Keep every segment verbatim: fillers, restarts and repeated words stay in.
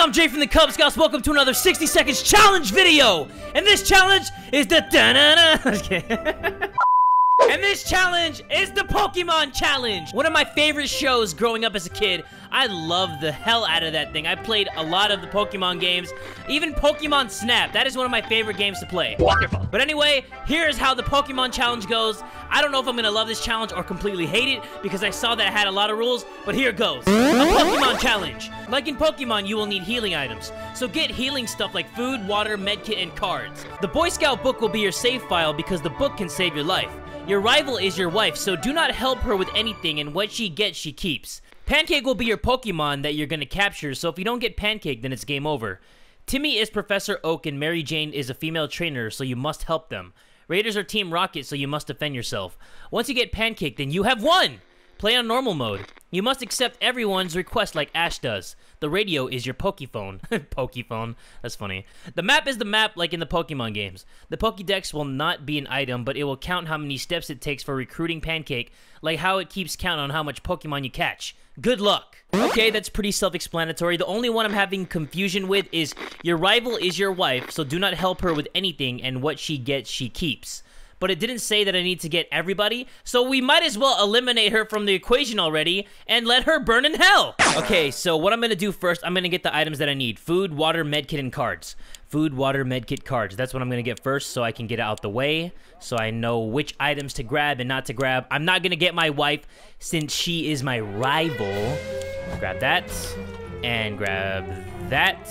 I'm Jay from the Cub Scouts. Welcome to another sixty seconds challenge video. And this challenge is the da-na-na. Okay. And this challenge is the Pokemon Challenge. One of my favorite shows growing up as a kid. I loved the hell out of that thing. I played a lot of the Pokemon games, even Pokemon Snap. That is one of my favorite games to play. Wonderful. But anyway, here's how the Pokemon Challenge goes. I don't know if I'm gonna love this challenge or completely hate it because I saw that it had a lot of rules, but here it goes. A Pokemon Challenge. Like in Pokemon, you will need healing items. So get healing stuff like food, water, medkit, and cards. The Boy Scout book will be your save file because the book can save your life. Your rival is your wife, so do not help her with anything, and what she gets, she keeps. Pancake will be your Pokemon that you're gonna capture, so if you don't get Pancake, then it's game over. Timmy is Professor Oak, and Mary Jane is a female trainer, so you must help them. Raiders are Team Rocket, so you must defend yourself. Once you get Pancake, then you have won! Play on normal mode. You must accept everyone's request like Ash does. The radio is your Poképhone. Poképhone. That's funny. The map is the map like in the Pokemon games. The Pokédex will not be an item, but it will count how many steps it takes for recruiting Pancake, like how it keeps count on how much Pokemon you catch. Good luck. Okay, that's pretty self-explanatory. The only one I'm having confusion with is your rival is your wife, so do not help her with anything, and what she gets, she keeps. But it didn't say that I need to get everybody, so we might as well eliminate her from the equation already and let her burn in hell. Okay, so what I'm gonna do first, I'm gonna get the items that I need. Food, water, medkit, and cards. Food, water, medkit, cards. That's what I'm gonna get first so I can get it out the way, so I know which items to grab and not to grab. I'm not gonna get my wife since she is my rival. Grab that, and grab that.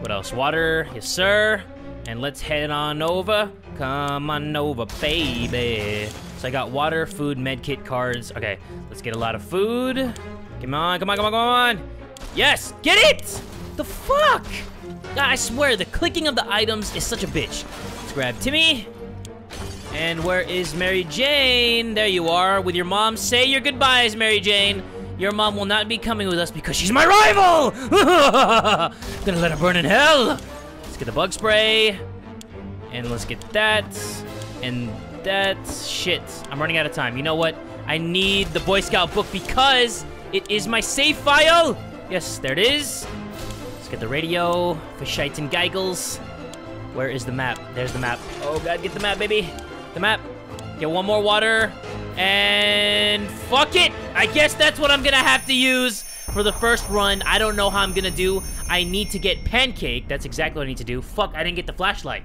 What else? Water, yes sir. And let's head on over. Come on over, baby. So I got water, food, medkit, cards. Okay, let's get a lot of food. Come on, come on, come on, come on. Yes, get it! The fuck? God, I swear, the clicking of the items is such a bitch. Let's grab Timmy. And where is Mary Jane? There you are, with your mom. Say your goodbyes, Mary Jane. Your mom will not be coming with us because she's my rival! I'm gonna let her burn in hell! Let's get the bug spray, and let's get that, and that. Shit, I'm running out of time. You know what? I need the Boy Scout book because it is my save file. Yes, there it is. Let's get the radio, fishites and geigles. Where is the map? There's the map. Oh god, get the map, baby. The map. Get one more water, and fuck it. I guess that's what I'm gonna have to use for the first run. I don't know how I'm gonna do. I need to get Pancake. That's exactly what I need to do. Fuck, I didn't get the flashlight.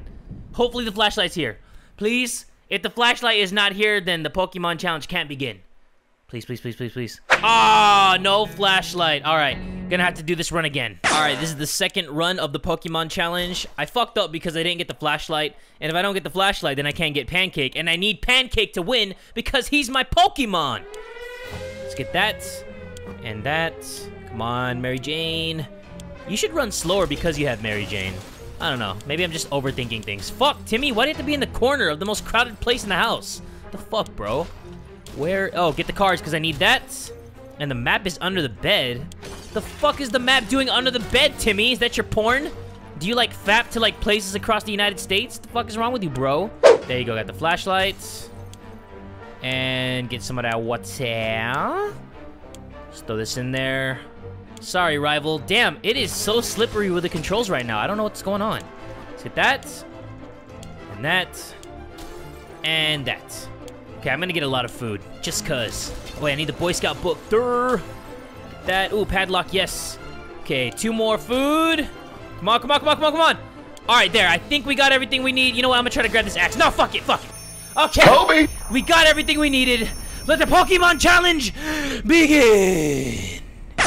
Hopefully the flashlight's here. Please? If the flashlight is not here, then the Pokemon Challenge can't begin. Please, please, please, please, please. Ah, oh, no flashlight. All right, gonna have to do this run again. All right, this is the second run of the Pokemon Challenge. I fucked up because I didn't get the flashlight, and if I don't get the flashlight, then I can't get Pancake, and I need Pancake to win because he's my Pokemon. Let's get that, and that. Come on, Mary Jane. You should run slower because you have Mary Jane. I don't know. Maybe I'm just overthinking things. Fuck, Timmy. Why do you have to be in the corner of the most crowded place in the house? The fuck, bro? Where? Oh, get the cards because I need that. And the map is under the bed. The fuck is the map doing under the bed, Timmy? Is that your porn? Do you, like, fap to, like, places across the United States? The fuck is wrong with you, bro? There you go. Got the flashlights. And get some of that water. Just throw this in there. Sorry, rival. Damn, it is so slippery with the controls right now. I don't know what's going on. Let's hit that. And that. And that. Okay, I'm gonna get a lot of food. Just cuz. Oh, wait, I need the Boy Scout book. Durr. Get that. Ooh, padlock, yes. Okay, two more food. Come on, come on, come on, come on, come on. Alright, there. I think we got everything we need. You know what? I'm gonna try to grab this axe. No, fuck it, fuck it. Okay. Kobe. We got everything we needed. Let the Pokemon Challenge begin.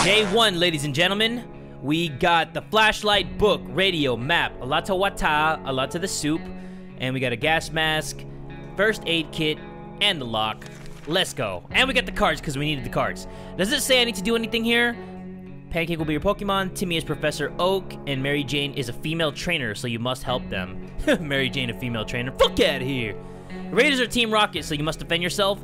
Day one, ladies and gentlemen, we got the flashlight, book, radio, map, a lot to water, a lot to the soup, and we got a gas mask, first aid kit, and the lock. Let's go. And we got the cards because we needed the cards. Does it say I need to do anything here? Pancake will be your Pokemon, Timmy is Professor Oak, and Mary Jane is a female trainer, so you must help them. Mary Jane, a female trainer. Fuck out of here. Raiders are Team Rocket, so you must defend yourself.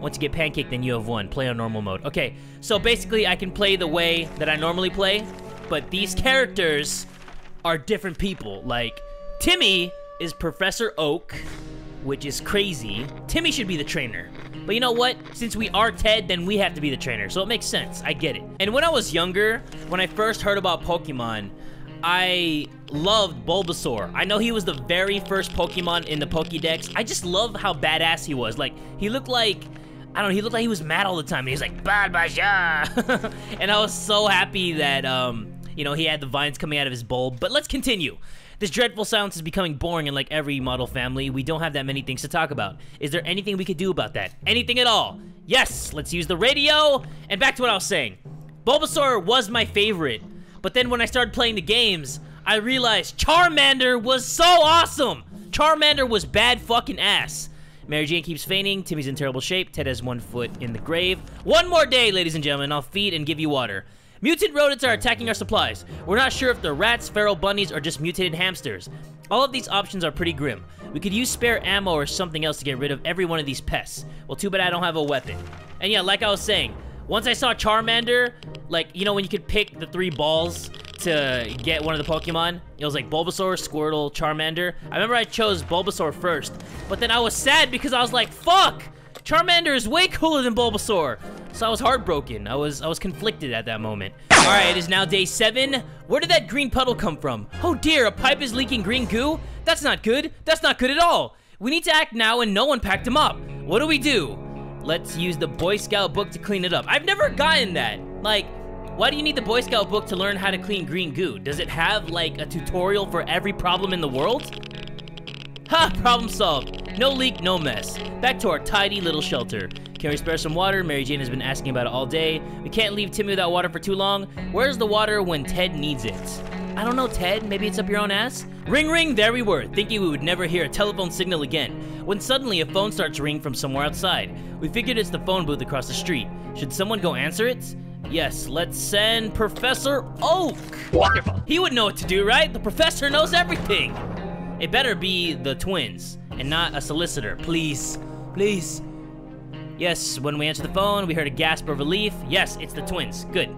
Once you get Pancake, then you have won. Play on normal mode. Okay, so basically I can play the way that I normally play, but these characters are different people. Like, Timmy is Professor Oak, which is crazy. Timmy should be the trainer. But you know what? Since we are Ted, then we have to be the trainer. So it makes sense. I get it. And when I was younger, when I first heard about Pokemon, I loved Bulbasaur. I know he was the very first Pokemon in the Pokédex. I just love how badass he was. Like, he looked like... I don't know, he looked like he was mad all the time. And he was like, Bulbasaur! And I was so happy that, um, you know, he had the vines coming out of his bulb. But let's continue. This dreadful silence is becoming boring, and like every model family, we don't have that many things to talk about. Is there anything we could do about that? Anything at all? Yes! Let's use the radio! And back to what I was saying. Bulbasaur was my favorite. But then when I started playing the games, I realized Charmander was so awesome! Charmander was bad fucking ass. Mary Jane keeps fainting. Timmy's in terrible shape. Ted has one foot in the grave. One more day, ladies and gentlemen. I'll feed and give you water. Mutant rodents are attacking our supplies. We're not sure if they're rats, feral bunnies, or just mutated hamsters. All of these options are pretty grim. We could use spare ammo or something else to get rid of every one of these pests. Well, too bad I don't have a weapon. And yeah, like I was saying, once I saw Charmander, like, you know when you could pick the three balls to get one of the Pokemon? It was like Bulbasaur, Squirtle, Charmander. I remember I chose Bulbasaur first, but then I was sad because I was like, fuck! Charmander is way cooler than Bulbasaur! So I was heartbroken. I was I was conflicted at that moment. Alright, it is now day seven. Where did that green puddle come from? Oh dear, a pipe is leaking green goo? That's not good. That's not good at all. We need to act now and no one packed him up. What do we do? Let's use the Boy Scout book to clean it up. I've never gotten that. Like, why do you need the Boy Scout book to learn how to clean green goo? Does it have, like, a tutorial for every problem in the world? Ha! Problem solved. No leak, no mess. Back to our tidy little shelter. Can we spare some water? Mary Jane has been asking about it all day. We can't leave Timmy without water for too long. Where's the water when Ted needs it? I don't know, Ted. Maybe it's up your own ass? Ring, ring! There we were, thinking we would never hear a telephone signal again, when suddenly a phone starts ringing from somewhere outside. We figured it's the phone booth across the street. Should someone go answer it? Yes, let's send Professor Oak! Wonderful! He would know what to do, right? The professor knows everything! It better be the twins, and not a solicitor. Please. Please. Yes, when we answered the phone, we heard a gasp of relief. Yes, it's the twins. Good.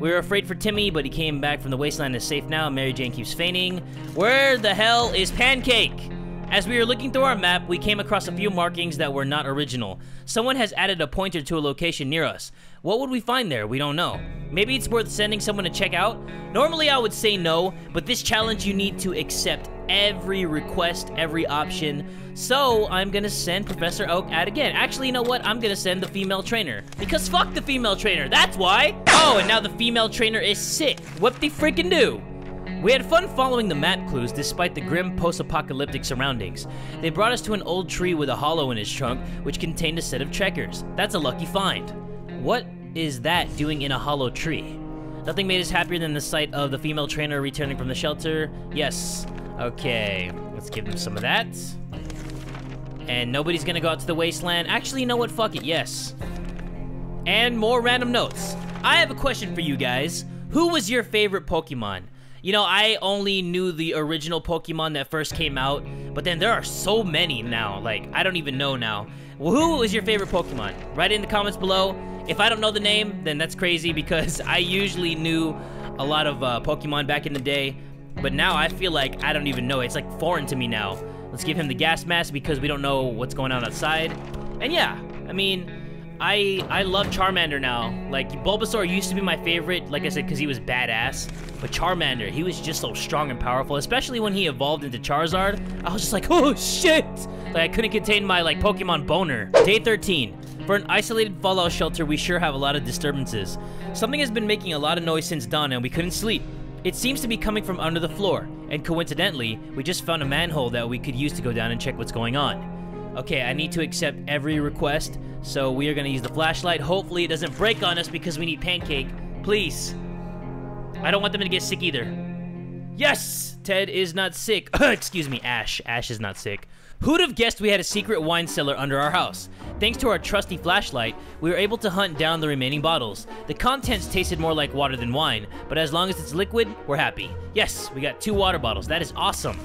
We were afraid for Timmy, but he came back from the wasteland and is safe now. Mary Jane keeps fainting. Where the hell is Pancake? As we were looking through our map, we came across a few markings that were not original. Someone has added a pointer to a location near us. What would we find there? We don't know. Maybe it's worth sending someone to check out? Normally I would say no, but this challenge you need to accept every request, every option. So I'm gonna send Professor Oak out again. Actually, you know what? I'm gonna send the female trainer. Because fuck the female trainer, that's why! Oh, and now the female trainer is sick. What the freaking do? We had fun following the map clues despite the grim post-apocalyptic surroundings. They brought us to an old tree with a hollow in its trunk, which contained a set of checkers. That's a lucky find. What is that doing in a hollow tree? Nothing made us happier than the sight of the female trainer returning from the shelter. Yes. Okay, let's give them some of that. And nobody's gonna go out to the wasteland. Actually, you know what? Fuck it, yes. And more random notes. I have a question for you guys. Who was your favorite Pokemon? You know, I only knew the original Pokemon that first came out, but then there are so many now. Like, I don't even know now. Well, who was your favorite Pokemon? Write it in the comments below. If I don't know the name, then that's crazy because I usually knew a lot of uh, Pokemon back in the day, but now I feel like I don't even know. It's like foreign to me now. Let's give him the gas mask because we don't know what's going on outside. And yeah, I mean, I I love Charmander now. Like, Bulbasaur used to be my favorite, like I said, because he was badass. But Charmander, he was just so strong and powerful, especially when he evolved into Charizard. I was just like, oh, shit! Like, I couldn't contain my, like, Pokemon boner. Day thirteen. For an isolated fallout shelter, we sure have a lot of disturbances. Something has been making a lot of noise since dawn, and we couldn't sleep. It seems to be coming from under the floor. And coincidentally, we just found a manhole that we could use to go down and check what's going on. Okay, I need to accept every request, so we are gonna use the flashlight. Hopefully it doesn't break on us because we need Pancake. Please. I don't want them to get sick either. Yes! Ted is not sick. Excuse me, Ash. Ash is not sick. Who'd have guessed we had a secret wine cellar under our house? Thanks to our trusty flashlight, we were able to hunt down the remaining bottles. The contents tasted more like water than wine, but as long as it's liquid, we're happy. Yes, we got two water bottles. That is awesome.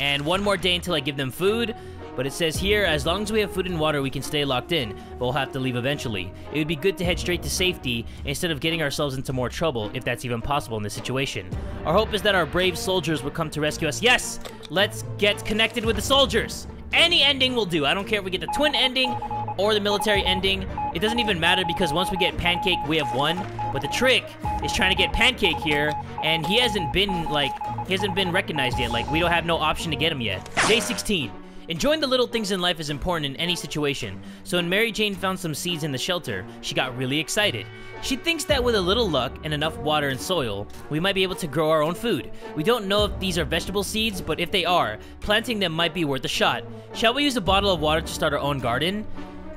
And one more day until I give them food. But it says here, as long as we have food and water, we can stay locked in, but we'll have to leave eventually. It would be good to head straight to safety instead of getting ourselves into more trouble, if that's even possible in this situation. Our hope is that our brave soldiers will come to rescue us. Yes! Let's get connected with the soldiers! Any ending will do. I don't care if we get the twin ending or the military ending. It doesn't even matter because once we get Pancake, we have won. But the trick is trying to get Pancake here, and he hasn't been, like, he hasn't been recognized yet. Like, we don't have no option to get him yet. Day sixteen. Enjoying the little things in life is important in any situation, so when Mary Jane found some seeds in the shelter, she got really excited. She thinks that with a little luck and enough water and soil, we might be able to grow our own food. We don't know if these are vegetable seeds, but if they are, planting them might be worth a shot. Shall we use a bottle of water to start our own garden?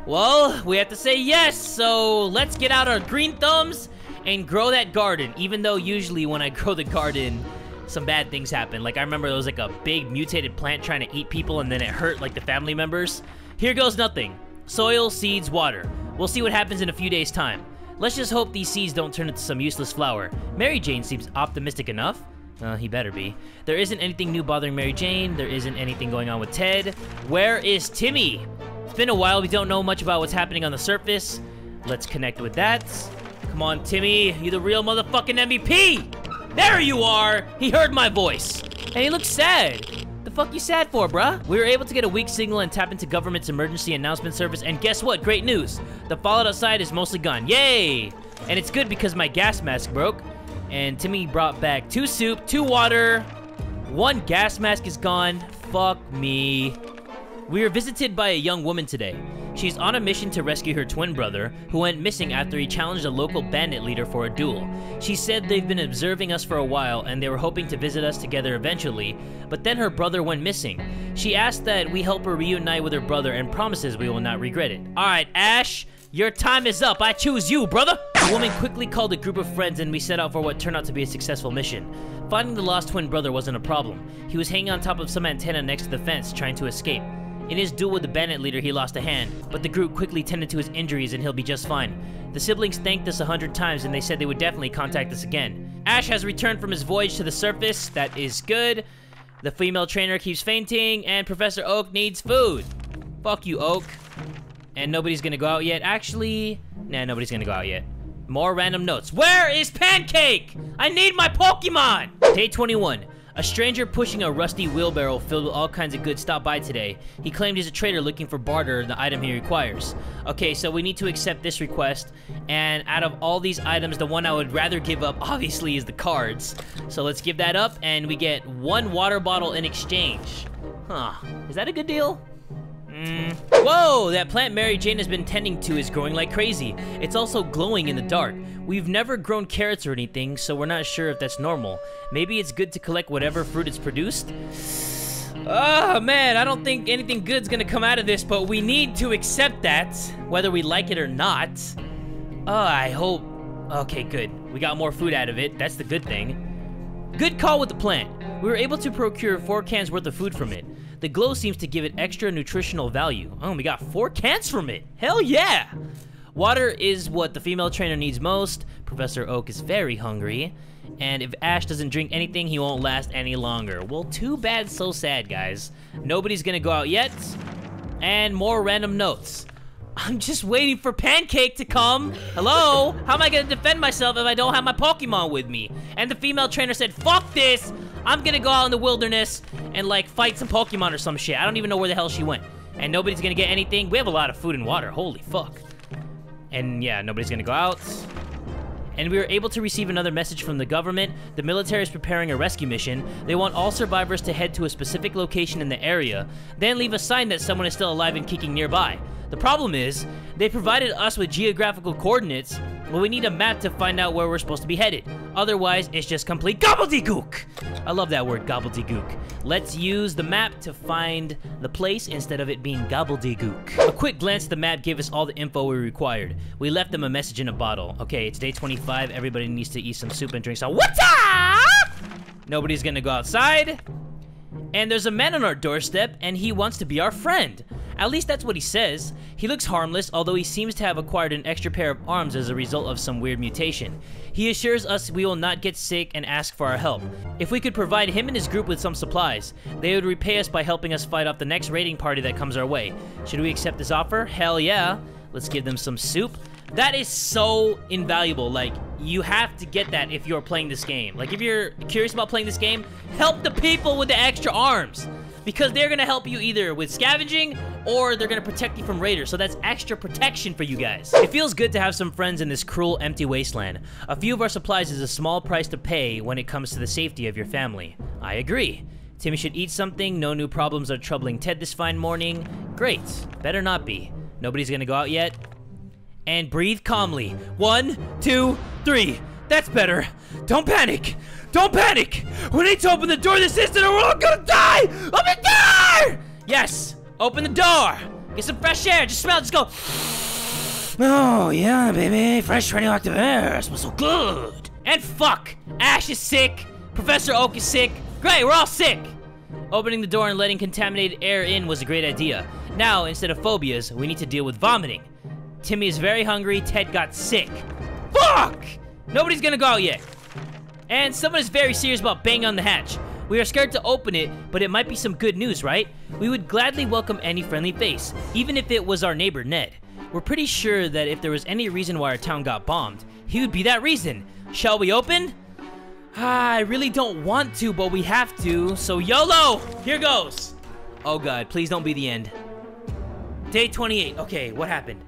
Well, we have to say yes, so let's get out our green thumbs and grow that garden, even though usually when I grow the garden, some bad things happen. Like, I remember there was like a big mutated plant trying to eat people and then it hurt like the family members. Here goes nothing. Soil, seeds, water. We'll see what happens in a few days' time. Let's just hope these seeds don't turn into some useless flower. Mary Jane seems optimistic enough. Uh, he better be. There isn't anything new bothering Mary Jane. There isn't anything going on with Ted. Where is Timmy? It's been a while. We don't know much about what's happening on the surface. Let's connect with that. Come on, Timmy. You're the real motherfucking M V P! There you are! He heard my voice. And he looks sad. The fuck you sad for, bruh? We were able to get a weak signal and tap into government's emergency announcement service, and guess what? Great news. The fallout outside is mostly gone. Yay! And it's good because my gas mask broke, and Timmy brought back two soup, two water, one gas mask is gone. Fuck me. We were visited by a young woman today. She's on a mission to rescue her twin brother, who went missing after he challenged a local bandit leader for a duel. She said they've been observing us for a while and they were hoping to visit us together eventually, but then her brother went missing. She asked that we help her reunite with her brother and promises we will not regret it. Alright, Ash, your time is up. I choose you, brother! The woman quickly called a group of friends and we set out for what turned out to be a successful mission. Finding the lost twin brother wasn't a problem. He was hanging on top of some antenna next to the fence, trying to escape. In his duel with the bandit leader, he lost a hand, but the group quickly tended to his injuries and he'll be just fine. The siblings thanked us a hundred times and they said they would definitely contact us again. Ash has returned from his voyage to the surface. That is good. The female trainer keeps fainting and Professor Oak needs food. Fuck you, Oak. And nobody's gonna go out yet. Actually, nah, nobody's gonna go out yet. More random notes. Where is Pancake? I need my Pokemon! Day twenty-one. A stranger pushing a rusty wheelbarrow filled with all kinds of goods stopped by today. He claimed he's a trader looking for barter and the item he requires. Okay, so we need to accept this request, and out of all these items, the one I would rather give up, obviously, is the cards. So let's give that up, and we get one water bottle in exchange. Huh, is that a good deal? Mm. Whoa, that plant Mary Jane has been tending to is growing like crazy. It's also glowing in the dark. We've never grown carrots or anything, so we're not sure if that's normal. Maybe it's good to collect whatever fruit it's produced? Oh man, I don't think anything good's gonna come out of this, but we need to accept that, whether we like it or not. Oh, I hope... Okay, good. We got more food out of it. That's the good thing. Good call with the plant. We were able to procure four cans worth of food from it. The glow seems to give it extra nutritional value. Oh, we got four cans from it. Hell yeah! Water is what the female trainer needs most. Professor Oak is very hungry. And if Ash doesn't drink anything, he won't last any longer. Well, too bad, so sad, guys. Nobody's gonna go out yet. And more random notes. I'm just waiting for Pancake to come. Hello? How am I gonna defend myself if I don't have my Pokemon with me? And the female trainer said, fuck this! I'm gonna go out in the wilderness and, like, fight some Pokemon or some shit. I don't even know where the hell she went. And nobody's gonna get anything. We have a lot of food and water. Holy fuck. And, yeah, nobody's gonna go out. And we were able to receive another message from the government. The military is preparing a rescue mission. They want all survivors to head to a specific location in the area, then leave a sign that someone is still alive and kicking nearby. The problem is, they provided us with geographical coordinates, but we need a map to find out where we're supposed to be headed. Otherwise, it's just complete gobbledygook! I love that word, gobbledygook. Let's use the map to find the place instead of it being gobbledygook. A quick glance at the map gave us all the info we required. We left them a message in a bottle. Okay, it's day twenty-five. Everybody needs to eat some soup and drink some water! Nobody's gonna go outside. And there's a man on our doorstep, and he wants to be our friend. At least that's what he says. He looks harmless, although he seems to have acquired an extra pair of arms as a result of some weird mutation. He assures us we will not get sick and asks for our help. If we could provide him and his group with some supplies, they would repay us by helping us fight off the next raiding party that comes our way. Should we accept this offer? Hell yeah. Let's give them some soup. That is so invaluable. Like, you have to get that if you're playing this game. Like, if you're curious about playing this game, help the people with the extra arms. Because they're gonna help you either with scavenging or they're gonna protect you from raiders, so that's extra protection for you guys. It feels good to have some friends in this cruel, empty wasteland. A few of our supplies is a small price to pay when it comes to the safety of your family. I agree. Timmy should eat something. No new problems are troubling Ted this fine morning. Great. Better not be. Nobody's gonna go out yet. And breathe calmly. One, two, three. That's better. Don't panic. Don't panic. We need to open the door this instant or we're all gonna die. Open the door! Yes. Open the door. Get some fresh air. Just smell. Just go. Oh, yeah, baby. Fresh radioactive air. It smells so good. And fuck. Ash is sick. Professor Oak is sick. Great, we're all sick! Opening the door and letting contaminated air in was a great idea. Now, instead of phobias, we need to deal with vomiting. Timmy is very hungry, Ted got sick. Fuck! Nobody's gonna go out yet. And someone is very serious about banging on the hatch. We are scared to open it, but it might be some good news, right? We would gladly welcome any friendly face, even if it was our neighbor, Ned. We're pretty sure that if there was any reason why our town got bombed, he would be that reason. Shall we open? Ah, I really don't want to, but we have to, so YOLO! Here goes! Oh god, please don't be the end. Day twenty-eight, okay, what happened?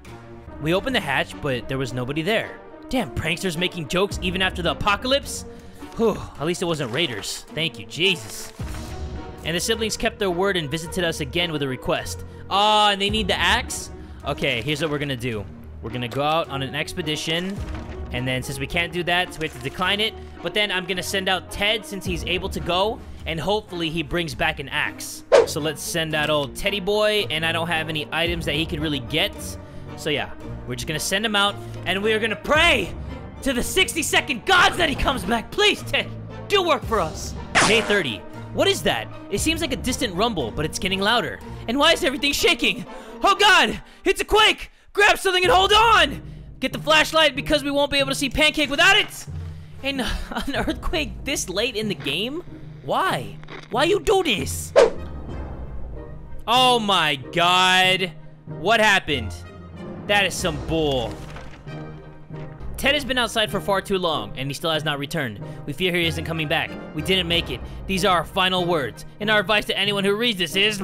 We opened the hatch, but there was nobody there. Damn, pranksters making jokes even after the apocalypse? Whew, at least it wasn't raiders. Thank you, Jesus. And the siblings kept their word and visited us again with a request. Ah, uh, and they need the axe? Okay, here's what we're gonna do. We're gonna go out on an expedition. And then since we can't do that, so we have to decline it. But then I'm gonna send out Ted since he's able to go, and hopefully he brings back an axe. So let's send out old Teddy Boy, and I don't have any items that he could really get. So yeah, we're just gonna send him out, and we are gonna pray to the sixty second gods that he comes back. Please, Ted, do work for us. Day thirty. What is that? It seems like a distant rumble, but it's getting louder. And why is everything shaking? Oh god, it's a quake! Grab something and hold on! Get the flashlight because we won't be able to see Pancake without it! And an earthquake this late in the game? Why? Why you do this? Oh my god. What happened? That is some bull. Ted has been outside for far too long, and he still has not returned. We fear he isn't coming back. We didn't make it. These are our final words. And our advice to anyone who reads this is...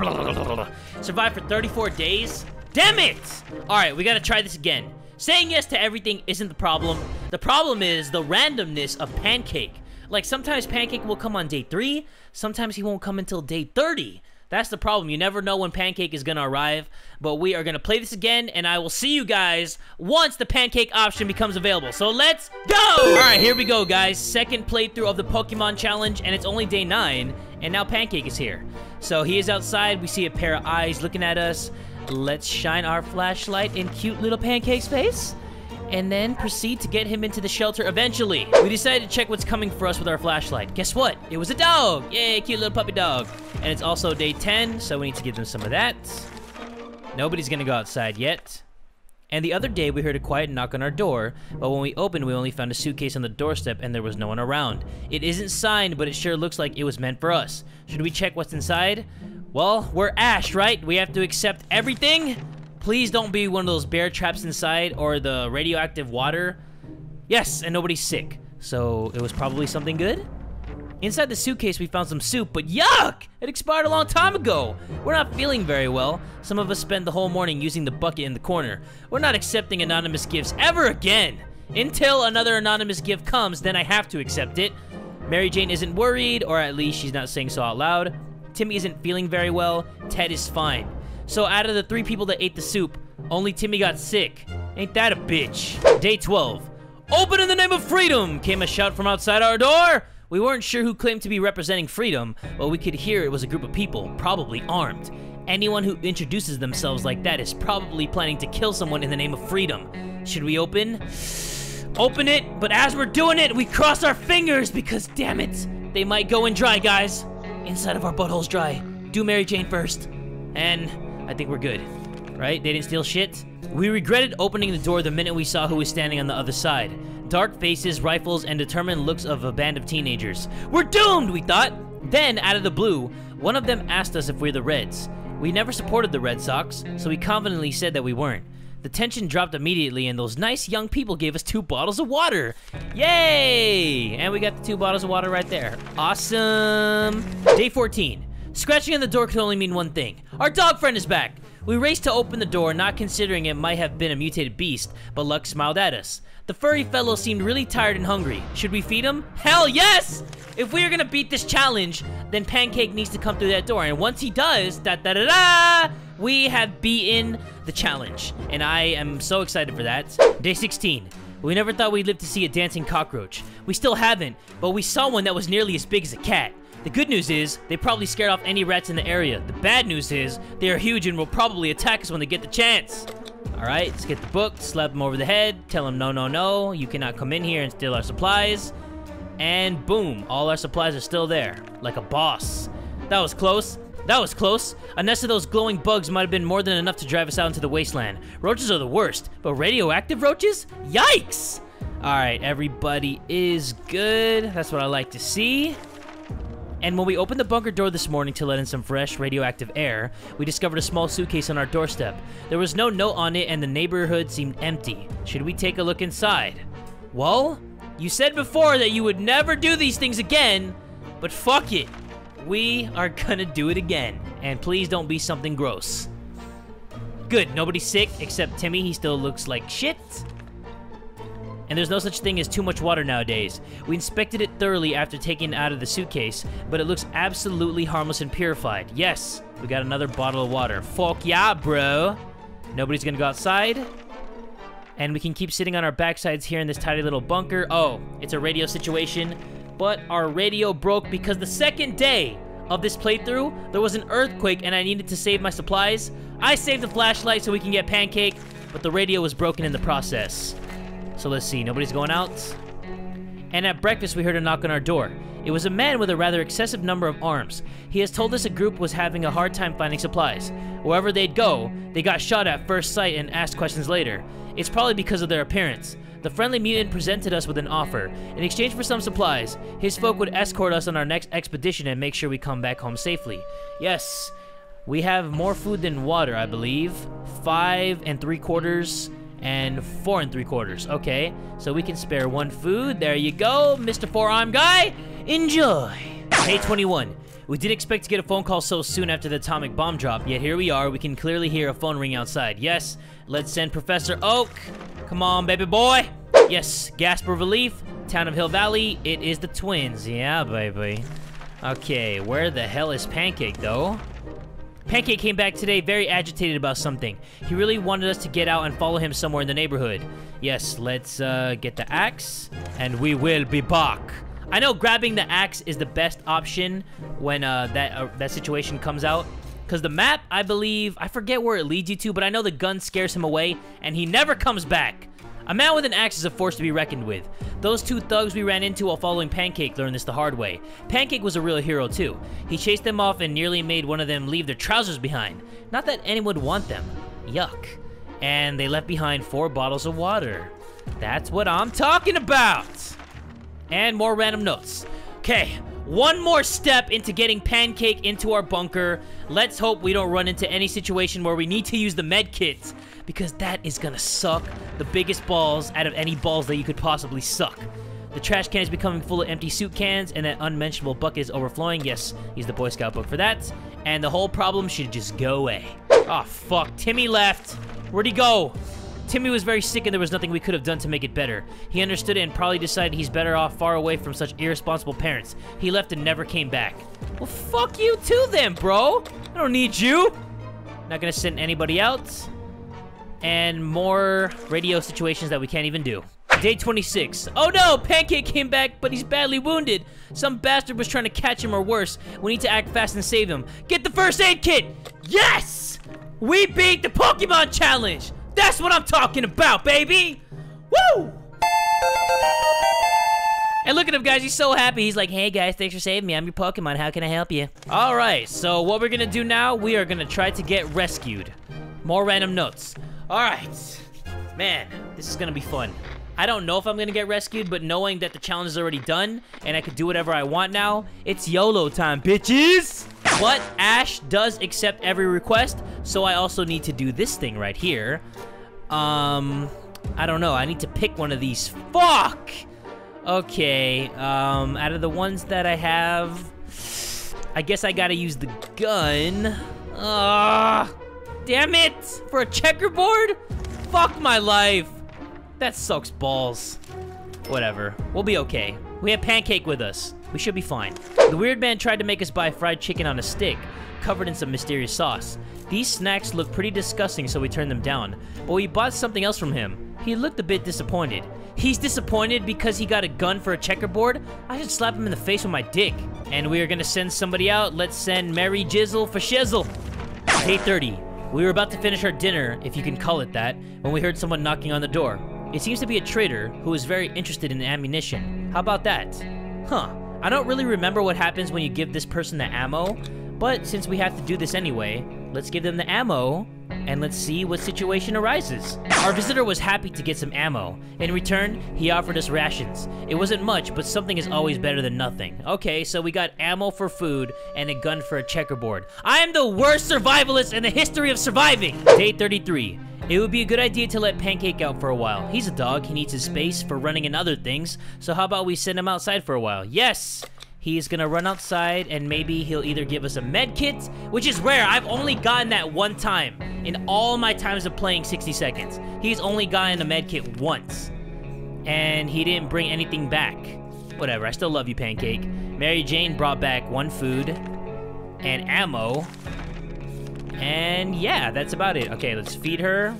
survive for thirty-four days? Damn it! Alright, we gotta try this again. Saying yes to everything isn't the problem. The problem is the randomness of Pancake. Like, sometimes Pancake will come on day three, sometimes he won't come until day thirty. That's the problem. You never know when Pancake is gonna arrive. But we are gonna play this again, and I will see you guys once the Pancake option becomes available. So let's go! Alright, here we go, guys. Second playthrough of the Pokemon Challenge, and it's only day nine, and now Pancake is here. So he is outside. We see a pair of eyes looking at us. Let's shine our flashlight in cute little Pancake's face, and then proceed to get him into the shelter eventually. We decided to check what's coming for us with our flashlight. Guess what? It was a dog! Yay, cute little puppy dog. And it's also day ten, so we need to give them some of that. Nobody's gonna go outside yet. And the other day, we heard a quiet knock on our door, but when we opened, we only found a suitcase on the doorstep and there was no one around. It isn't signed, but it sure looks like it was meant for us. Should we check what's inside? Well, we're Ash, right? We have to accept everything? Please don't be one of those bear traps inside or the radioactive water. Yes, and nobody's sick. So it was probably something good? Inside the suitcase, we found some soup, but yuck! It expired a long time ago! We're not feeling very well. Some of us spent the whole morning using the bucket in the corner. We're not accepting anonymous gifts ever again! Until another anonymous gift comes, then I have to accept it. Mary Jane isn't worried, or at least she's not saying so out loud. Timmy isn't feeling very well. Ted is fine. So out of the three people that ate the soup, only Timmy got sick. Ain't that a bitch? Day twelve. Open in the name of freedom! Came a shout from outside our door! We weren't sure who claimed to be representing freedom, but we could hear it was a group of people, probably armed. Anyone who introduces themselves like that is probably planning to kill someone in the name of freedom. Should we open? Open it, but as we're doing it, we cross our fingers because, damn it, they might go in dry, guys. Inside of our buttholes dry. Do Mary Jane first. And I think we're good. Right? They didn't steal shit? We regretted opening the door the minute we saw who was standing on the other side. Dark faces, rifles, and determined looks of a band of teenagers. We're doomed, we thought! Then, out of the blue, one of them asked us if we're the Reds. We never supported the Red Sox, so we confidently said that we weren't. The tension dropped immediately, and those nice young people gave us two bottles of water! Yay! And we got the two bottles of water right there. Awesome! Day fourteen. Scratching on the door could only mean one thing. Our dog friend is back! We raced to open the door, not considering it might have been a mutated beast, but Luck smiled at us. The furry fellow seemed really tired and hungry. Should we feed him? Hell yes! If we are gonna beat this challenge, then Pancake needs to come through that door, and once he does, da-da-da-da! We have beaten the challenge, and I am so excited for that. Day sixteen. We never thought we'd live to see a dancing cockroach. We still haven't, but we saw one that was nearly as big as a cat. The good news is, they probably scared off any rats in the area. The bad news is, they are huge and will probably attack us when they get the chance. Alright, let's get the book, slap him over the head, tell him no, no, no, you cannot come in here and steal our supplies. And boom, all our supplies are still there, like a boss. That was close. That was close. A nest of those glowing bugs might have been more than enough to drive us out into the wasteland. Roaches are the worst, but radioactive roaches? Yikes! Alright, everybody is good. That's what I like to see. And when we opened the bunker door this morning to let in some fresh radioactive air, we discovered a small suitcase on our doorstep. There was no note on it and the neighborhood seemed empty. Should we take a look inside? Well, you said before that you would never do these things again, but fuck it. We are gonna do it again, and please don't be something gross. Good, nobody's sick, except Timmy, he still looks like shit. And there's no such thing as too much water nowadays. We inspected it thoroughly after taking it out of the suitcase, but it looks absolutely harmless and purified. Yes, we got another bottle of water. Fuck yeah, bro. Nobody's gonna go outside. And we can keep sitting on our backsides here in this tidy little bunker. Oh, it's a radio situation. But our radio broke because the second day of this playthrough, there was an earthquake and I needed to save my supplies. I saved the flashlight so we can get Pancake, but the radio was broken in the process. So let's see, nobody's going out. And at breakfast, we heard a knock on our door. It was a man with a rather excessive number of arms. He has told us a group was having a hard time finding supplies. Wherever they'd go, they got shot at first sight and asked questions later. It's probably because of their appearance. The friendly mutant presented us with an offer. In exchange for some supplies, his folk would escort us on our next expedition and make sure we come back home safely. Yes, we have more food than water, I believe. Five and three quarters and four and three quarters. Okay, so we can spare one food. There you go, Mister Forearm Guy. Enjoy. Day twenty-one. We didn't expect to get a phone call so soon after the atomic bomb drop, yet here we are. We can clearly hear a phone ring outside. Yes, let's send Professor Oak. Come on, baby boy. Yes, gasp of relief. Town of Hill Valley. It is the twins. Yeah, baby. Okay, where the hell is Pancake, though? Pancake came back today very agitated about something. He really wanted us to get out and follow him somewhere in the neighborhood. Yes, let's uh, get the axe, and we will be back. I know grabbing the axe is the best option when uh, that uh, that situation comes out. Because the map, I believe, I forget where it leads you to, but I know the gun scares him away, and he never comes back. A man with an axe is a force to be reckoned with. Those two thugs we ran into while following Pancake learned this the hard way. Pancake was a real hero, too. He chased them off and nearly made one of them leave their trousers behind. Not that anyone would want them. Yuck. And they left behind four bottles of water. That's what I'm talking about! And more random notes. Okay. One more step into getting Pancake into our bunker. Let's hope we don't run into any situation where we need to use the med kit, because that is gonna suck the biggest balls out of any balls that you could possibly suck. The trash can is becoming full of empty soup cans, and that unmentionable bucket is overflowing. Yes, use the Boy Scout book for that. And the whole problem should just go away. Ah, fuck. Timmy left. Where'd he go? Timmy was very sick and there was nothing we could have done to make it better. He understood it and probably decided he's better off far away from such irresponsible parents. He left and never came back. Well, fuck you too then, bro. I don't need you. Not gonna send anybody out. And more radio situations that we can't even do. Day twenty-six. Oh no! Pancake came back, but he's badly wounded. Some bastard was trying to catch him or worse. We need to act fast and save him. Get the first aid kit! Yes! We beat the Pokemon Challenge! That's what I'm talking about, baby! Woo! And look at him, guys. He's so happy. He's like, hey, guys, thanks for saving me. I'm your Pokemon. How can I help you? All right, so what we're going to do now, we are going to try to get rescued. More random notes. All right. Man, this is going to be fun. I don't know if I'm going to get rescued, but knowing that the challenge is already done and I can do whatever I want now, it's YOLO time, bitches! But Ash does accept every request, so I also need to do this thing right here. Um, I don't know. I need to pick one of these. Fuck! Okay, um, out of the ones that I have, I guess I gotta use the gun. Ugh! damn it! For a checkerboard? Fuck my life. That sucks balls. Whatever. We'll be okay. We have Pancake with us. We should be fine. The weird man tried to make us buy fried chicken on a stick, covered in some mysterious sauce. These snacks look pretty disgusting, so we turned them down. But we bought something else from him. He looked a bit disappointed. He's disappointed because he got a gun for a checkerboard? I should slap him in the face with my dick. And we are gonna send somebody out. Let's send Mary Jizzle for shizzle. eight thirty. We were about to finish our dinner, if you can call it that, when we heard someone knocking on the door. It seems to be a trader who is very interested in ammunition. How about that? Huh. I don't really remember what happens when you give this person the ammo, but since we have to do this anyway, let's give them the ammo, and let's see what situation arises. Our visitor was happy to get some ammo. In return, he offered us rations. It wasn't much, but something is always better than nothing. Okay, so we got ammo for food and a gun for a checkerboard. I am the worst survivalist in the history of surviving! Day thirty-three. It would be a good idea to let Pancake out for a while. He's a dog, he needs his space for running and other things, so how about we send him outside for a while? Yes! He's gonna run outside, and maybe he'll either give us a med kit, which is rare. I've only gotten that one time in all my times of playing sixty seconds. He's only gotten a med kit once, and he didn't bring anything back. Whatever, I still love you, Pancake. Mary Jane brought back one food and ammo, and yeah, that's about it. Okay, let's feed her.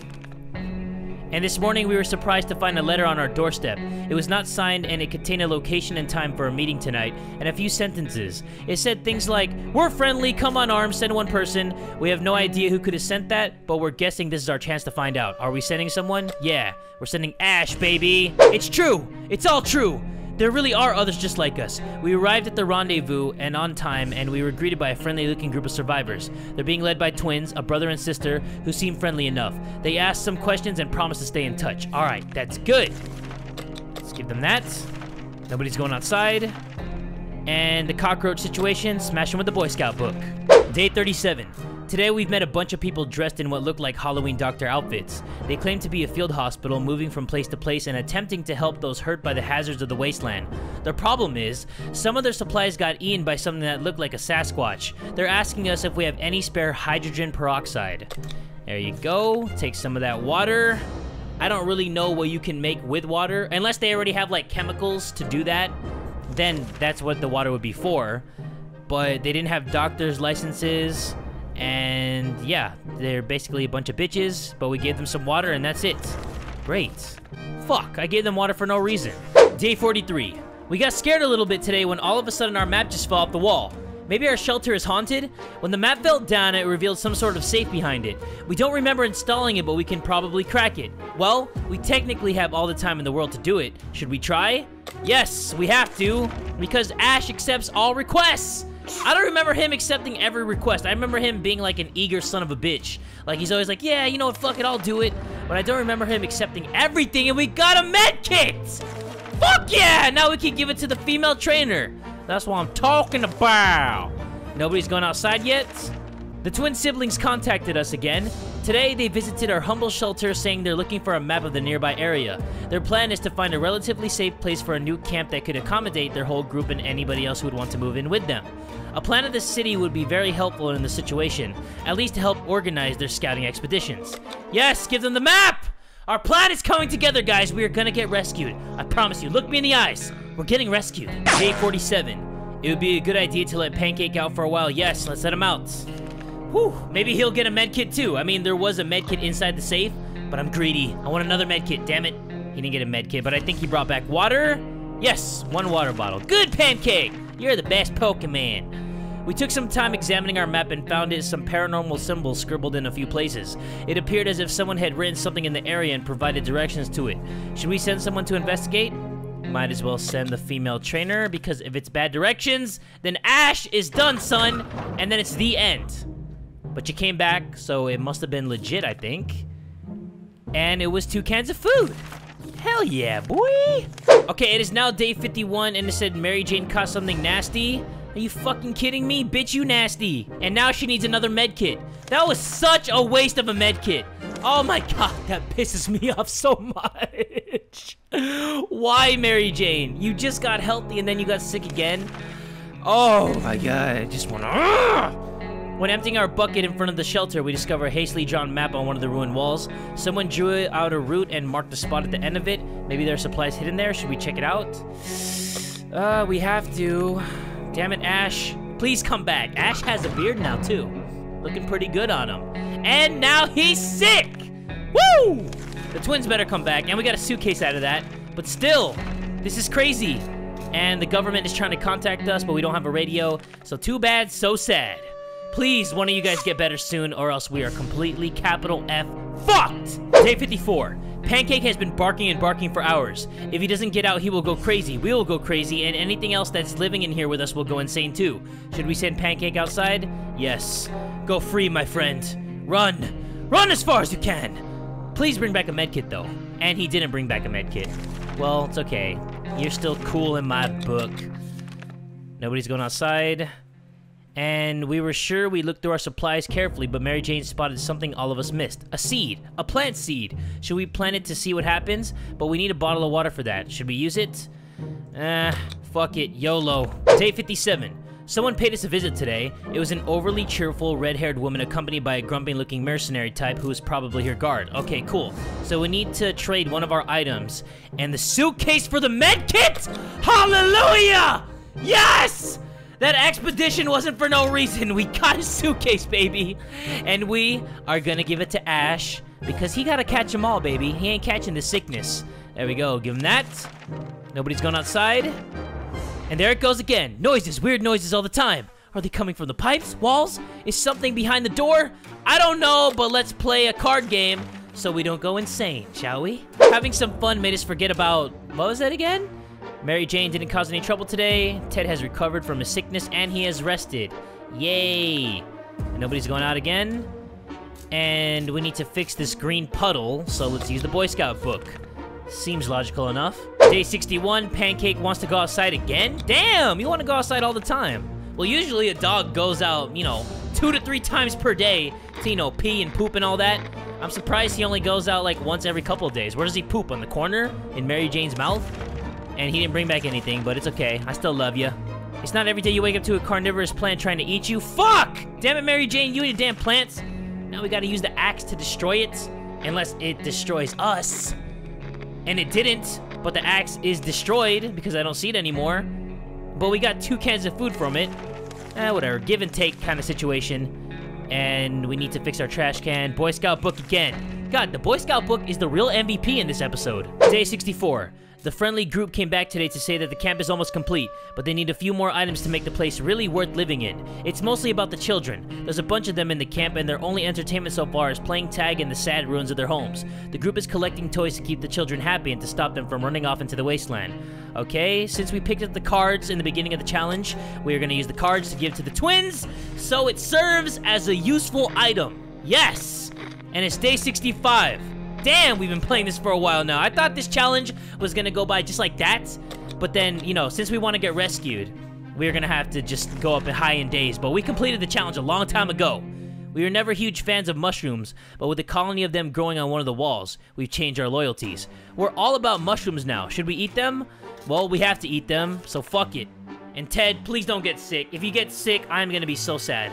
And this morning, we were surprised to find a letter on our doorstep. It was not signed, and it contained a location and time for a meeting tonight, and a few sentences. It said things like, "We're friendly, come on arms, send one person." We have no idea who could have sent that, but we're guessing this is our chance to find out. Are we sending someone? Yeah, we're sending Ash, baby. It's true. It's all true. There really are others just like us. We arrived at the rendezvous and on time, and we were greeted by a friendly-looking group of survivors. They're being led by twins, a brother and sister, who seem friendly enough. They asked some questions and promised to stay in touch. All right, that's good. Let's give them that. Nobody's going outside. And the cockroach situation, smash them with the Boy Scout book. Day thirty-seven. Today we've met a bunch of people dressed in what looked like Halloween doctor outfits. They claim to be a field hospital, moving from place to place and attempting to help those hurt by the hazards of the wasteland. The problem is, some of their supplies got eaten by something that looked like a Sasquatch. They're asking us if we have any spare hydrogen peroxide. There you go, take some of that water. I don't really know what you can make with water, unless they already have like chemicals to do that, then that's what the water would be for. But they didn't have doctor's licenses. And yeah, they're basically a bunch of bitches, but we gave them some water and that's it. Great. Fuck, I gave them water for no reason. Day forty-three. We got scared a little bit today when all of a sudden our map just fell off the wall. Maybe our shelter is haunted? When the map fell down, it revealed some sort of safe behind it. We don't remember installing it, but we can probably crack it. Well, we technically have all the time in the world to do it. Should we try? Yes, we have to, because Ash accepts all requests. I don't remember him accepting every request. I remember him being like an eager son of a bitch. Like, he's always like, yeah, you know what, fuck it, I'll do it. But I don't remember him accepting everything, and we got a med kit! Fuck yeah! Now we can give it to the female trainer. That's what I'm talking about. Nobody's going outside yet. The twin siblings contacted us again. Today, they visited our humble shelter, saying they're looking for a map of the nearby area. Their plan is to find a relatively safe place for a new camp that could accommodate their whole group and anybody else who would want to move in with them. A plan of the city would be very helpful in the situation, at least to help organize their scouting expeditions. Yes, give them the map! Our plan is coming together, guys! We are gonna get rescued. I promise you, look me in the eyes. We're getting rescued. Day forty-seven. It would be a good idea to let Pancake out for a while. Yes, let's let him out. Whew, maybe he'll get a medkit too. I mean, there was a medkit inside the safe, but I'm greedy. I want another medkit, damn it. He didn't get a medkit, but I think he brought back water. Yes, one water bottle. Good, Pancake! You're the best Pokemon. We took some time examining our map and found it some paranormal symbols scribbled in a few places. It appeared as if someone had written something in the area and provided directions to it. Should we send someone to investigate? Might as well send the female trainer, because if it's bad directions, then Ash is done, son, and then it's the end. But you came back, so it must have been legit, I think. And it was two cans of food. Hell yeah, boy. Okay, it is now day fifty-one, and it said Mary Jane caught something nasty. Are you fucking kidding me? Bitch, you nasty. And now she needs another med kit. That was such a waste of a med kit. Oh my god, that pisses me off so much. Why, Mary Jane? You just got healthy, and then you got sick again? Oh my god, I just wanna... When emptying our bucket in front of the shelter, we discover a hastily drawn map on one of the ruined walls. Someone drew out a route and marked a spot at the end of it. Maybe there are supplies hidden there. Should we check it out? Uh, we have to. Damn it, Ash. Please come back. Ash has a beard now, too. Looking pretty good on him. And now he's sick! Woo! The twins better come back. And we got a suitcase out of that. But still, this is crazy. And the government is trying to contact us, but we don't have a radio. So too bad, so sad. Please, one of you guys get better soon, or else we are completely capital F fucked! Day fifty-four. Pancake has been barking and barking for hours. If he doesn't get out, he will go crazy. We will go crazy, and anything else that's living in here with us will go insane too. Should we send Pancake outside? Yes. Go free, my friend. Run. Run as far as you can. Please bring back a medkit, though. And he didn't bring back a medkit. Well, it's okay. You're still cool in my book. Nobody's going outside. And we were sure we looked through our supplies carefully, but Mary Jane spotted something all of us missed. A seed. A plant seed. Should we plant it to see what happens? But we need a bottle of water for that. Should we use it? Eh, fuck it. YOLO. Day fifty-seven. Someone paid us a visit today. It was an overly cheerful, red-haired woman accompanied by a grumpy-looking mercenary type who was probably her guard. Okay, cool. So we need to trade one of our items. And the suitcase for the med kit? Hallelujah! Yes! That expedition wasn't for no reason. We got a suitcase, baby. And we are gonna give it to Ash because he gotta catch them all, baby. He ain't catching the sickness. There we go. Give him that. Nobody's going outside. And there it goes again. Noises. Weird noises all the time. Are they coming from the pipes? Walls? Is something behind the door? I don't know, but let's play a card game so we don't go insane, shall we? Having some fun made us forget about... What was that again? Mary Jane didn't cause any trouble today. Ted has recovered from his sickness, and he has rested. Yay! And nobody's going out again. And we need to fix this green puddle, so let's use the Boy Scout book. Seems logical enough. Day sixty-one, Pancake wants to go outside again? Damn! You want to go outside all the time. Well, usually a dog goes out, you know, two to three times per day to, you know, pee and poop and all that. I'm surprised he only goes out, like, once every couple of days. Where does he poop? On the corner? In Mary Jane's mouth? And he didn't bring back anything, but it's okay. I still love you. It's not every day you wake up to a carnivorous plant trying to eat you. Fuck! Damn it, Mary Jane, you and your damn plants. Now we gotta use the axe to destroy it. Unless it destroys us. And it didn't, but the axe is destroyed because I don't see it anymore. But we got two cans of food from it. Eh, whatever. Give and take kind of situation. And we need to fix our trash can. Boy Scout book again. God, the Boy Scout book is the real M V P in this episode. Day sixty-four. The friendly group came back today to say that the camp is almost complete, but they need a few more items to make the place really worth living in. It's mostly about the children. There's a bunch of them in the camp, and their only entertainment so far is playing tag in the sad ruins of their homes. The group is collecting toys to keep the children happy and to stop them from running off into the wasteland. Okay, since we picked up the cards in the beginning of the challenge, we are going to use the cards to give to the twins, so it serves as a useful item. Yes! And it's day sixty-five. Damn, we've been playing this for a while now. I thought this challenge was gonna go by just like that, but then, you know, since we want to get rescued, we're gonna have to just go up high in days. But we completed the challenge a long time ago. We were never huge fans of mushrooms, but with a colony of them growing on one of the walls, we've changed our loyalties. We're all about mushrooms now. Should we eat them? Well, we have to eat them, so fuck it. And Ted, please don't get sick. If you get sick, I'm gonna be so sad.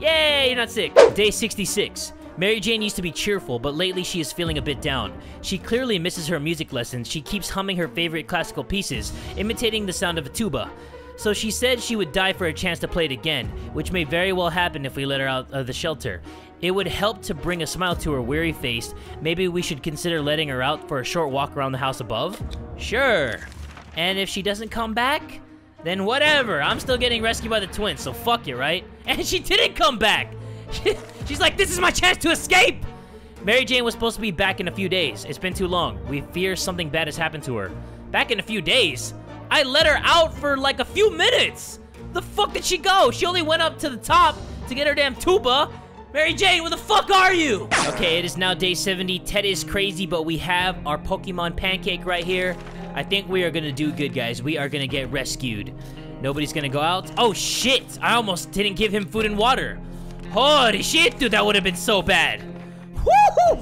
Yay, you're not sick. Day sixty-six. Mary Jane used to be cheerful, but lately she is feeling a bit down. She clearly misses her music lessons. She keeps humming her favorite classical pieces, imitating the sound of a tuba. So she said she would die for a chance to play it again, which may very well happen if we let her out of the shelter. It would help to bring a smile to her weary face. Maybe we should consider letting her out for a short walk around the house above? Sure. And if she doesn't come back, then whatever. I'm still getting rescued by the twins, so fuck it, right? And she didn't come back! She's like, this is my chance to escape! Mary Jane was supposed to be back in a few days. It's been too long. We fear something bad has happened to her. Back in a few days? I let her out for like a few minutes! The fuck did she go? She only went up to the top to get her damn tuba. Mary Jane, where the fuck are you? Okay, it is now day seventy. Ted is crazy, but we have our Pokemon Pancake right here. I think we are gonna do good, guys. We are gonna get rescued. Nobody's gonna go out. Oh, shit! I almost didn't give him food and water. Holy shit, dude, that would have been so bad. Woohoo!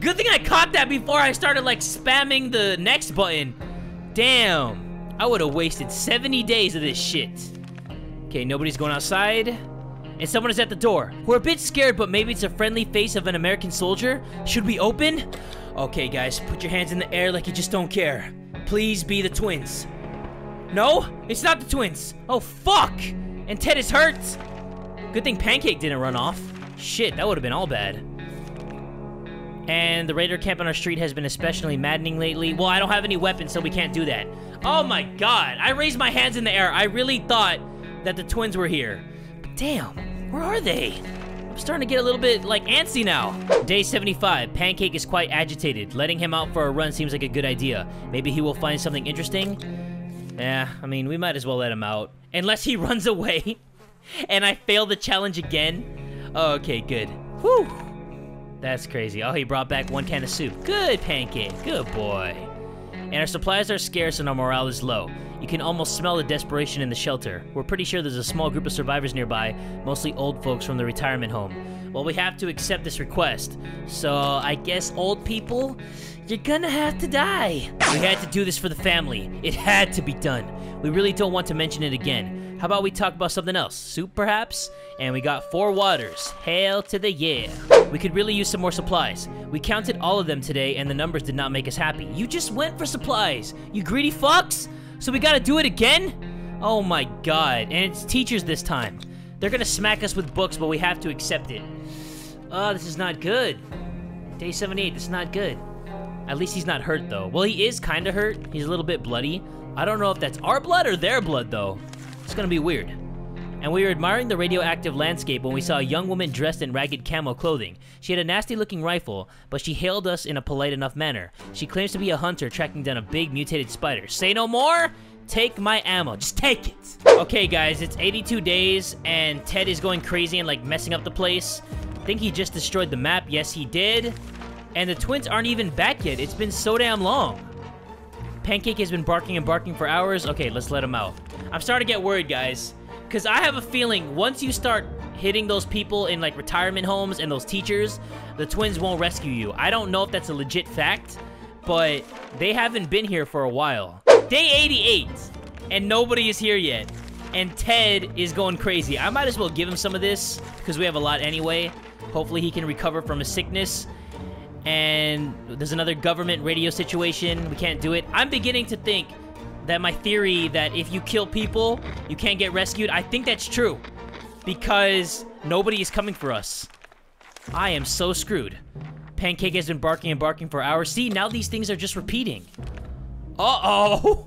Good thing I caught that before I started, like, spamming the next button. Damn. I would have wasted seventy days of this shit. Okay, nobody's going outside. and someone is at the door. We're a bit scared, but maybe it's a friendly face of an American soldier. Should we open? Okay, guys, put your hands in the air like you just don't care. Please be the twins. No, it's not the twins. Oh, fuck! And Ted is hurt. Good thing Pancake didn't run off. Shit, that would have been all bad. And the raider camp on our street has been especially maddening lately. Well, I don't have any weapons, so we can't do that. Oh my god, I raised my hands in the air. I really thought that the twins were here. But damn, where are they? I'm starting to get a little bit, like, antsy now. Day seventy-five, Pancake is quite agitated. Letting him out for a run seems like a good idea. Maybe he will find something interesting. Yeah, I mean, we might as well let him out. Unless he runs away and I fail the challenge again. Okay, good. Whew. That's crazy. Oh, he brought back one can of soup. Good, Pancake. Good boy. And our supplies are scarce and our morale is low. You can almost smell the desperation in the shelter. We're pretty sure there's a small group of survivors nearby, mostly old folks from the retirement home. Well, we have to accept this request. So, I guess old people, you're gonna have to die. We had to do this for the family. It had to be done. We really don't want to mention it again. How about we talk about something else? Soup, perhaps? And we got four waters. Hail to the yeah. We could really use some more supplies. We counted all of them today, and the numbers did not make us happy. You just went for supplies, you greedy fucks! So we gotta do it again? Oh my god, and it's teachers this time. They're gonna smack us with books, but we have to accept it. Oh, this is not good. Day seventy-eight, this is not good. At least he's not hurt, though. Well, he is kinda hurt. He's a little bit bloody. I don't know if that's our blood or their blood, though. It's gonna be weird. And we were admiring the radioactive landscape when we saw a young woman dressed in ragged camo clothing. She had a nasty-looking rifle, but she hailed us in a polite enough manner. She claims to be a hunter tracking down a big mutated spider. Say no more! Take my ammo. Just take it! Okay, guys, it's eighty-two days, and Ted is going crazy and, like, messing up the place. I think he just destroyed the map. Yes, he did. And the twins aren't even back yet. It's been so damn long. Pancake has been barking and barking for hours. Okay, let's let him out. I'm starting to get worried, guys. Because I have a feeling once you start hitting those people in, like, retirement homes and those teachers, the twins won't rescue you. I don't know if that's a legit fact, but they haven't been here for a while. Day eighty-eight, and nobody is here yet. And Ted is going crazy. I might as well give him some of this, because we have a lot anyway. Hopefully he can recover from his sickness. And there's another government radio situation. We can't do it. I'm beginning to think that my theory that if you kill people, you can't get rescued, I think that's true. Because nobody is coming for us. I am so screwed. Pancake has been barking and barking for hours. See, now these things are just repeating. Uh-oh.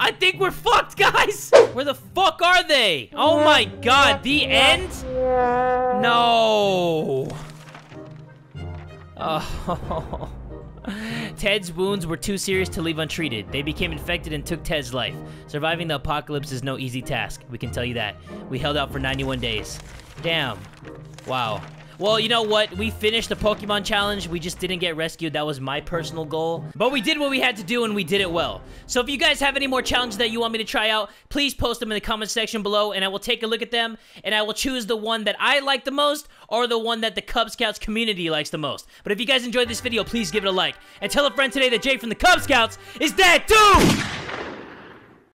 I think we're fucked, guys. Where the fuck are they? Oh my god, the end? No. Oh. Ted's wounds were too serious to leave untreated. They became infected and took Ted's life. Surviving the apocalypse is no easy task. We can tell you that. We held out for ninety-one days. Damn. Wow. Well, you know what? We finished the Pokemon Challenge. We just didn't get rescued. That was my personal goal. But we did what we had to do, and we did it well. So if you guys have any more challenges that you want me to try out, please post them in the comment section below, and I will take a look at them, and I will choose the one that I like the most, or the one that the Cub Scouts community likes the most. But if you guys enjoyed this video, please give it a like. And tell a friend today that Jay from the Cub Scouts is dead too!